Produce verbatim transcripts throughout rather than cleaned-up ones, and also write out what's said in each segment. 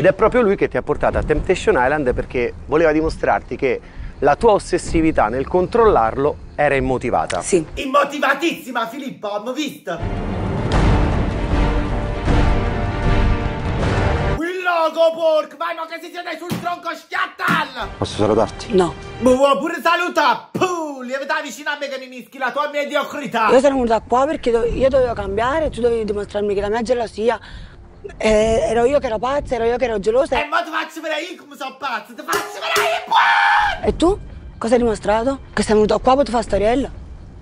Ed è proprio lui che ti ha portato a Temptation Island, perché voleva dimostrarti che la tua ossessività nel controllarlo era immotivata. Sì. Immotivatissima, Filippo, hanno visto! Il logo, porco! Vai, ma che si tiene sul tronco, schiattalla! Posso salutarti? No. Mi vuoi pure salutare? Puh! Devi stare vicino a me che mi mischi la tua mediocrità! Io sono venuta qua perché io dovevo cambiare, tu dovevi dimostrarmi che la mia gelosia... Eh, ero io che ero pazza, ero io che ero gelosa. E ma ti faccio vedere io come sono pazza, ti faccio vedere io. E tu? Cosa hai dimostrato? Che sei venuto qua per fare storiella?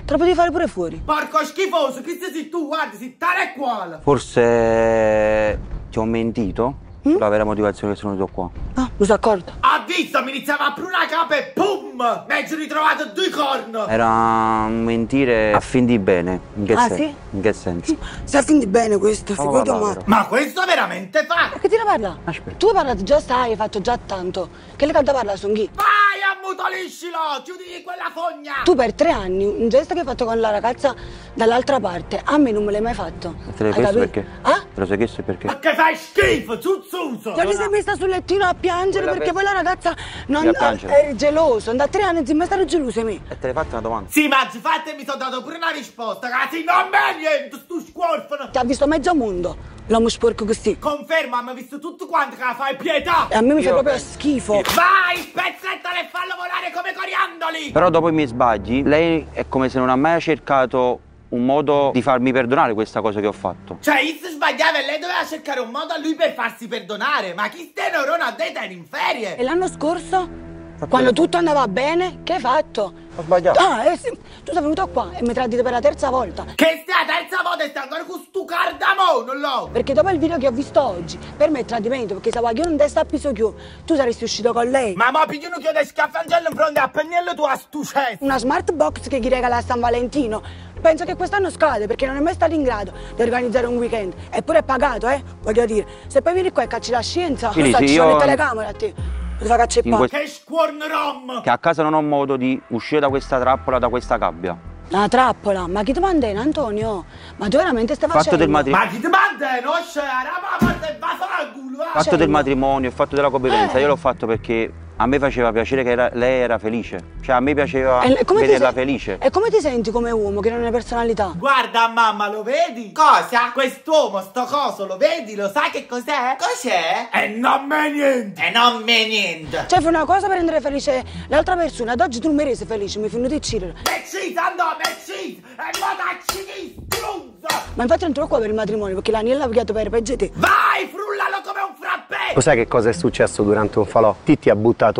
Te lo potevi fare pure fuori. Porco schifoso, chi sei tu? Guarda, sei tale e quale. Forse ti ho mentito? Mm? La vera motivazione che sono venuto qua. Ah, mi sono accorto. Ha visto, mi iniziava a aprire una capa e pum! Mi hai ritrovato due corno. Era un mentire a fin di bene. In che ah, senso? Sì? In che senso? Se a fin di bene questo, figurati oh, ma... ma questo veramente fa! Ma che ti ne parla? Aspetta. Tu parla, già sai, hai fatto già tanto. Che le calda parla, sono chi? Vai, ammutoliscilo! Chiudi quella fogna! Tu per tre anni, un gesto che hai fatto con la ragazza dall'altra parte, a me non me l'hai mai fatto. Ma te l'hai chiesto perché? Ah? Te lo sei chiesto perché? Ma che fai schifo, zuzzo! Ti cioè, sei messa sul lettino a piangere quella perché poi la ragazza non è geloso. Da tre anni non mi stare geloso me. E te l'hai fatta una domanda? Sì, ma ci fatta e mi sono dato pure una risposta, ragazzi. Non me niente, tu scorfano. Ti ha visto mezzo mondo, l'uomo sporco così. Conferma, mi ha visto tutto quanto che la fai pietà. E a me mi fa proprio penso. Schifo. Vai, spezzettala e fallo volare come coriandoli. Però dopo i miei sbagli, lei è come se non ha mai cercato... un modo di farmi perdonare questa cosa che ho fatto. Cioè, io si sbagliava e lei doveva cercare un modo a lui per farsi perdonare. Ma chi ste neurona dei te in ferie? E l'anno scorso? Quando tutto andava bene, che hai fatto? Ho sbagliato. Ah, eh, sì. Tu sei venuto qua e mi tradite per la terza volta. Che stai la terza volta e stai ancora con stu cardamone, non l'ho. Perché dopo il video che ho visto oggi, per me è tradimento, perché sapevo che io non te sta piso più, tu saresti uscito con lei. Ma mo' pigliano che io ti scaffangello in fronte a pennello tua stucetta. Una smart box che chi regala a San Valentino. Penso che quest'anno scade, perché non è mai stato in grado di organizzare un weekend. Eppure è pagato, eh, voglio dire. Se poi vieni qua e cacci la scienza, quindi io... ci sono le telecamere a te. Che squornerom! Che a casa non ho modo di uscire da questa trappola, da questa gabbia. La trappola? Ma chi ti manda in, Antonio? Ma tu veramente stai facendo? Fatto del matrimonio. Ma chi ti manda in? No, c'era, fatto del matrimonio, ho fatto della convivenza. Eh. Io l'ho fatto perché a me faceva piacere che era, lei era felice. Cioè a me piaceva vederla felice. E come ti senti come uomo che non è personalità? Guarda mamma, lo vedi? Cosa? Quest'uomo, sto coso, lo vedi? Lo sai che cos'è? Cos'è? E non me niente. E non me niente. Cioè fai una cosa per rendere felice l'altra persona. Ad oggi tu non mi resi felice, mi fai venuto di cirere. Beccita, andò, beccita. E matacci di struzza. Ma infatti non trovo qua per il matrimonio, perché l'aniella ha picchiato per peggio te. Vai, frullalo come un frappè. Cos'è che cosa è successo durante un falò? Titty ha buttato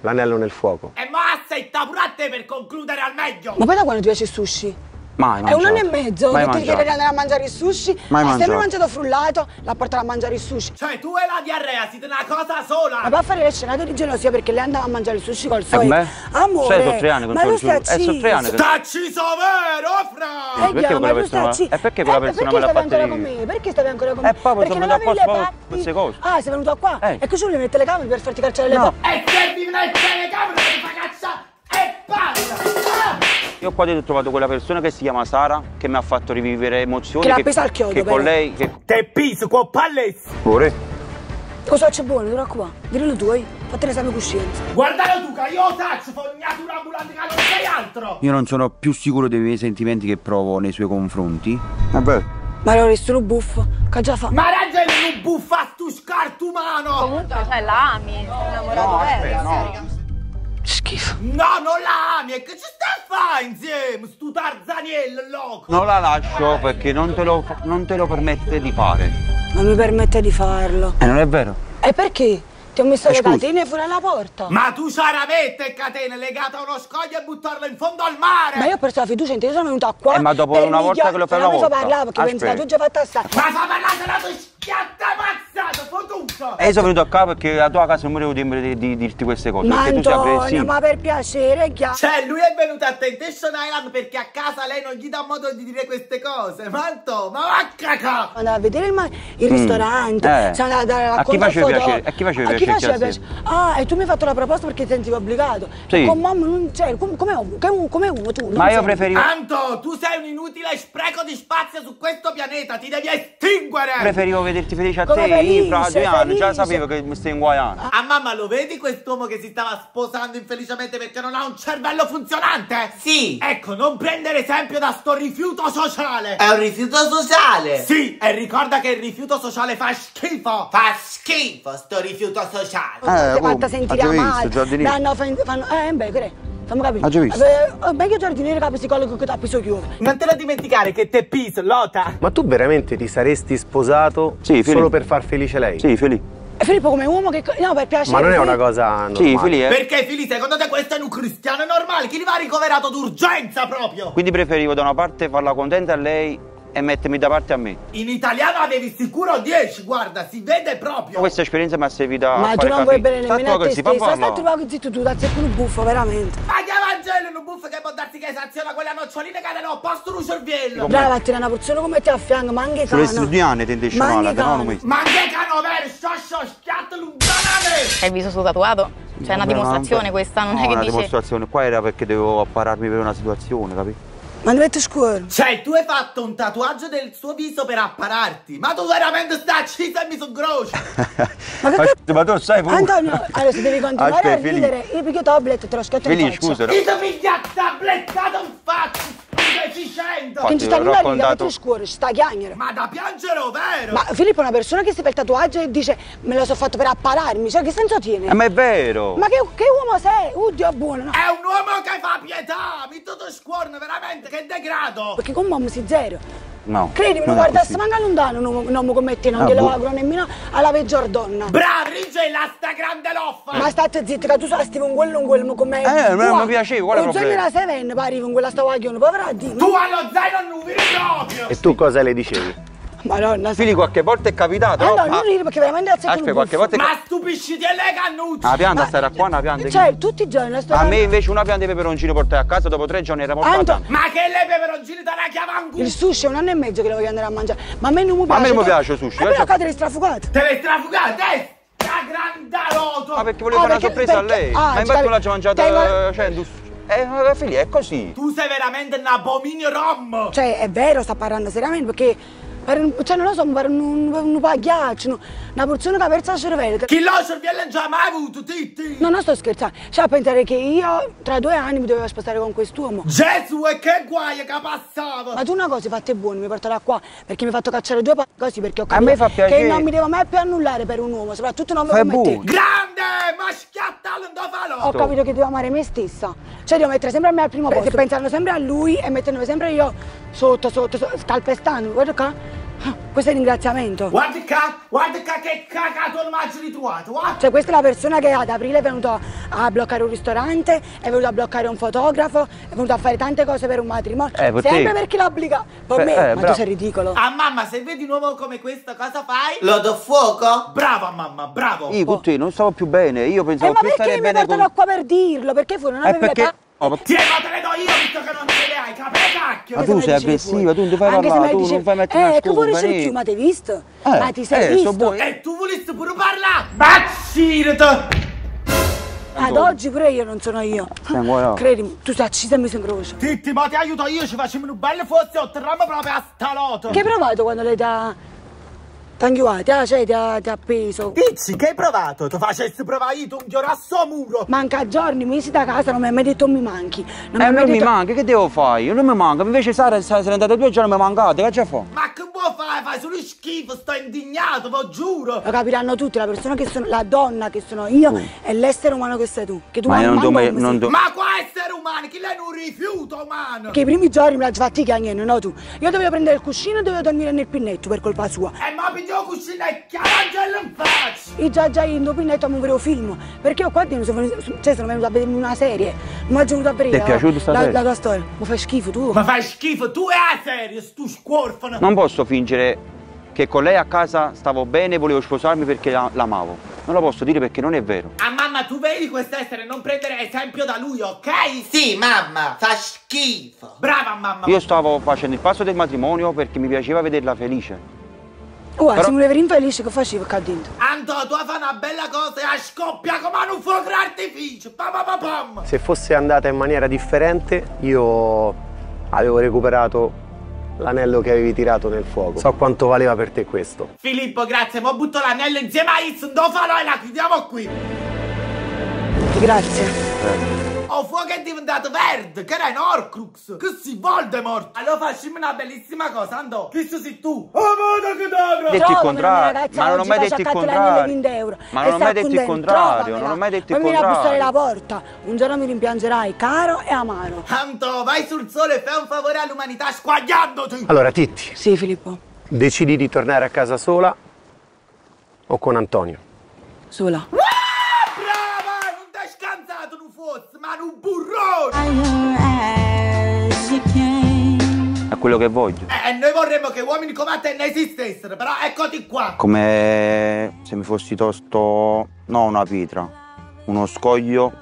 l'anello nel fuoco. E ma aspetta pure a te per concludere al meglio. Ma poi da quando ti piace il sushi? Mai mangiato. È un anno e mezzo mai che ti chiedi di andare a mangiare il sushi. Mai hai sempre mangiato frullato, l'ha portato a mangiare il sushi. Cioè tu e la diarrea siete una cosa sola. Ma va a fare le scenate di gelosia perché lei andava a mangiare il sushi col suo eh amore. Cioè sono tre anni con il sushi. Eh sono tre anni. Stacci sovero fra. Eh, perché quella persona? E perché quella persona me l'ha fatta lì? Perché stavi ancora con me? Perché stavi ancora con me? E poi perché non avevi le patti. Ah, sei venuto qua. E così lui mette le camere per farti cacciare le patti. E se mi mette le camere per farti cacciare e basta. Io qua ho trovato quella persona che si chiama Sara, che mi ha fatto rivivere emozioni. Che l'ha appesa al chiodo. Che con lei. Che... Te piso con palles! Pure? Cosa c'è buono? Dura qua. Dillo tu, eh. Fatene esame coscienza. Guardalo tu, che io taccio, fognatura ambulante, che non sei altro! Io non sono più sicuro dei miei sentimenti che provo nei suoi confronti. Vabbè. Ma allora è solo buffo, che già fa. Ma ragione un buffo a tu scarto umano! Comunque, cioè, la ami. No, innamorato no, aspetta, no. Schifo. No, non la ami, e che ci stai a fare insieme, stu tarzaniello loco? Non la lascio perché non te, lo, non te lo permette di fare. Non mi permette di farlo. E eh, non è vero. E perché? Ti ho messo eh, le scusa. Catene fuori alla porta. Ma tu Sara mette catene legate a uno scoglio e buttarla in fondo al mare. Ma io ho perso la fiducia in te, io sono venuta qua. Eh, ma dopo una volta che lo fai una volta. Non so parlare perché penso che tu già fatta assai. Ma fa parlare se la tua schiatta ammazzato, fottuto. E io sono venuto qua perché la tua casa non volevo temere di, di dirti queste cose. Ma perché Antonio, tu sei aggressivo. Ma per piacere, chiaro. Cioè lui è venuto a Temptation Island perché a casa lei non gli dà modo di dire queste cose. Ma Anto, ma vacca! Andava a vedere il, il mm. ristorante, eh. siamo andati a dare la a chi faceva piacere? A chi faceva piacere? Ah, e tu mi hai fatto la proposta perché ti sentivo obbligato. Sì. Con mamma non c'è, come, come, come uno tu. Ma io preferivo. Tanto, tu sei un inutile spreco di spazio su questo pianeta, ti devi estinguere! Preferivo vederti felice a come te, io sì, fra due anni, già sapevo che mi stai inguaiando. Ah, mamma, lo vedi quest'uomo che si stava sposando infelicemente perché non ha un cervello funzionante? Sì. Ecco, non prendere esempio da sto rifiuto sociale. È un rifiuto sociale? Sì, e ricorda che il rifiuto sociale fa schifo. Fa schifo sto rifiuto sociale. Eh, oh, fatta sentire male. Danno, fanno, eh, beh, credo. Hai già visto? È meglio giardiniere che psicologo che ti ha preso chiuso. Non te la dimenticare che te piso, Lota. Ma tu veramente ti saresti sposato sì, solo per far felice lei? Sì, Filippo. E Filippo come uomo che... No, per piacere... Ma non è una cosa normale. Sì, Filippo. Perché Filippo, secondo te questo è un cristiano normale? Chi li va ricoverato d'urgenza proprio? Quindi preferivo da una parte farla contenta a lei e mettermi da parte a me. In italiano avevi sicuro dieci, guarda, si vede proprio. Questa esperienza mi ha servito a fare capire. Ma tu non vuoi bene nemmeno a te stesso. Stai trovato zitto tu, dazzi più un buffo, veramente. Ma che Vangelo, un buffo che può darti che esaziona quelle nocciolina che hanno posto un cervello. Brava, tira una porzione come te a fianco, ma anche cano. Sulle studiane tendesci male, no, non mi... Ma anche cano, vero, scioscio, schiatto, l'umbanale. Hai visto sul tatuato? Cioè è una dimostrazione questa, non è che dice... No, una dimostrazione, qua era perché devo appararmi per una situazione, capito? Ma dovete scuola. Cioè, tu hai fatto un tatuaggio del suo viso per appararti. Ma tu veramente sta accisa e mi sono grosso. Ma che cazzo? Ma tu sai pure. Antonio, allora se devi continuare Aspetta, a ridere, io perché tablet te lo scatto in faccia. Scusa. Io ti piglia tablettato un faccio. Che ci sta raccontato... scuola, sta chiangere. Ma da piangere ovvero? Ma Filippo è una persona che si fa il tatuaggio e dice me lo so fatto per appararmi, cioè che senso tiene? Eh, ma è vero! Ma che, che uomo sei? Oddio buono! No? È un uomo che fa pietà, mi tutto scuorno, veramente, che degrado! Perché con mamma si zero. No, credimi, non guardassi manca lontano un uomo, uomo come te, non te lo auguro nemmeno alla peggior donna. Brava, rigela sta grande loffa! Ma state zitti, che tu stai con quello un quello come... Eh, non mi piaceva, qual è il problema? Lo zaino era sette, pari, con quella stavaglione, povera Dio. Tu allo zaino non vi proprio! E tu cosa le dicevi? Madonna, Fili, qualche volta è capitato. Ah, no, non ridi perché veramente è aspetta, qualche volta. È... Ma stupisci di elegannucci! La pianta ma... sarà qua, una pianta. Cioè, che... tutti i giorni la sto. A me invece una pianta di peperoncino portai a casa, dopo tre giorni era morta. Anto... Ma che le peperoncini te la chiamangu? Il sushi è un anno e mezzo che lo voglio andare a mangiare. Ma a me non mi piace. A me non mi piace il sushi. Ma però qua te l'hai strafugato. Te l'hai strafugato, eh! La grandaloto! Ma perché volevo ah, fare perché, una sorpresa perché... a lei? Ah, ma infatti tu l'hai mangiata cento cioè, Eh, Fili, è così. Tu sei veramente un abominio rom! Cioè, è vero, sta parlando seriamente perché. Un, cioè non lo so, mi pare un, un, un pagliaccio, no? Una porzione che ha perso il cervello. Chi l'ha il cervello non l'ha mai avuto, Titty! No, non sto scherzando, cioè a pensare che io tra due anni mi dovevo spostare con quest'uomo. Gesù, e che guaia che passava! Ma tu una cosa fatta è buona, mi portata qua, perché mi hai fatto cacciare due pa... così, perché ho capito che non mi devo mai più annullare per un uomo, soprattutto non come te. Grande, ma schiatta l'Antonio Falò! Ho capito che devo amare me stessa, cioè devo mettere sempre a me al primo posto, pensando sempre a lui e mettendomi sempre io sotto, sotto, sotto scalpestando, guarda qua. Questo è il ringraziamento. Guarda qua, guarda qua che cagato il maggio di tuato. Cioè questa è la persona che ad aprile è venuta a bloccare un ristorante, è venuta a bloccare un fotografo, è venuta a fare tante cose per un matrimonio. Eh, sempre perché l'obbliga. Per me, eh, ma tu sei ridicolo. Ah mamma, se vedi un uomo come questo cosa fai? Lo do fuoco? Brava mamma, bravo. Io con te non stavo più bene, io pensavo eh, che stare bene con... Ma perché mi portano qua per dirlo? Perché fu? Non avevi perché... la... Oh, sì, ma te le do io visto che non te le hai, capito cacchio? Ma tu sei aggressiva, tu non ti fai anche parlare, tu dice... non fai mettere eh, una scuola. Eh, tu vuoi più, ma t'hai visto? Eh, ma ti sei eh, visto? E eh, tu volesti pure parlare? Bazzirete! Ad oggi pure io non sono io. Credimi, tu sei accisa e mi sono grosso. Titty, ma ti aiuto io, ci facciamo un bel forse o trammo proprio a staloto. Che hai provato quando lei da... Tanghioata, cioè ti ha appeso. Dici che hai provato? Ti facessi provare io, un chiorasso a muro. Manca giorni, mesi da casa, non mi hai mai detto mi manchi. Non eh, mi non detto... mi manchi, che devo fare? Io non mi manco, invece Sara se ne è andata due giorni e mi è mancata, che c'è fa? Ma che vuoi fare? Fai solo schifo, sto indignato, lo giuro. Lo capiranno tutti, la persona che sono, la donna che sono io uh. e l'essere umano che sei tu. Che tu ma non do mai, non do... Ma qua essere umano, chi lei non rifiuto, umano. Che i primi giorni me l'ha fatti cagnendo, no tu. Io dovevo prendere il cuscino e dovevo dormire nel pinnetto per colpa sua. Eh, ma io cucina e chiarangelo in faccia! Io già già in dopinetto a un vero film, perché io qua dentro sono, cioè sono venuto a vedermi una serie, mi è giunto a vedere. Ti è piaciuta sta serie? La tua storia, ma fai schifo tu! Ma fai schifo tu e la serie, tu scorfano! Non posso fingere che con lei a casa stavo bene e volevo sposarmi perché l'amavo. Non lo posso dire perché non è vero. Ah mamma, tu vedi quest'essere, non prendere esempio da lui, ok? Sì mamma, fa schifo! Brava mamma! Io stavo facendo il passo del matrimonio perché mi piaceva vederla felice. Uè, però... se mi volevi infelice, che facevo qua dentro? Anto, tu hai fatto una bella cosa e hai scoppiato come un fuoco d'artificio! Pam, pam, pam. Se fosse andata in maniera differente, io avevo recuperato l'anello che avevi tirato nel fuoco. So quanto valeva per te questo. Filippo, grazie, mo butto l'anello insieme a Isndo Falò e la chiudiamo qui. Grazie. Eh. Oh, fuoco è diventato verde, che era in Horcrux, che si Voldemort. Allora facciamo una bellissima cosa, andò. Questo sei tu. Oh, madre che davvero. Detti il contrario, ma non ho mai detto il contrario. Ma non ho mai detto il contrario, non ho mai detto il contrario. Poi mi bussare la porta, un giorno mi rimpiangerai, caro e amaro. Tanto, vai sul sole e fai un favore all'umanità squagliandoti. Allora, Titty. Sì, Filippo. Decidi di tornare a casa sola o con Antonio? Sola. Ma un burrone! È quello che voglio. E eh, noi vorremmo che uomini come te ne esistessero, però eccoti qua. Come se mi fossi tosto, no, una pietra, uno scoglio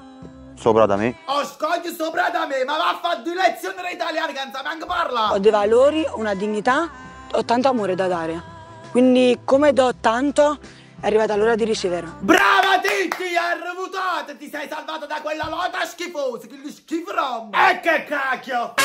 sopra da me. Oh, scoglio sopra da me, ma va a fare due lezioni italiane che non sa neanche parlare. Ho dei valori, una dignità, ho tanto amore da dare. Quindi come do tanto, è arrivata l'ora di ricevere. Brava Titty, hai rovutato, ti sei salvato da quella lotta schifosa, che lo schifrombo. E che cacchio!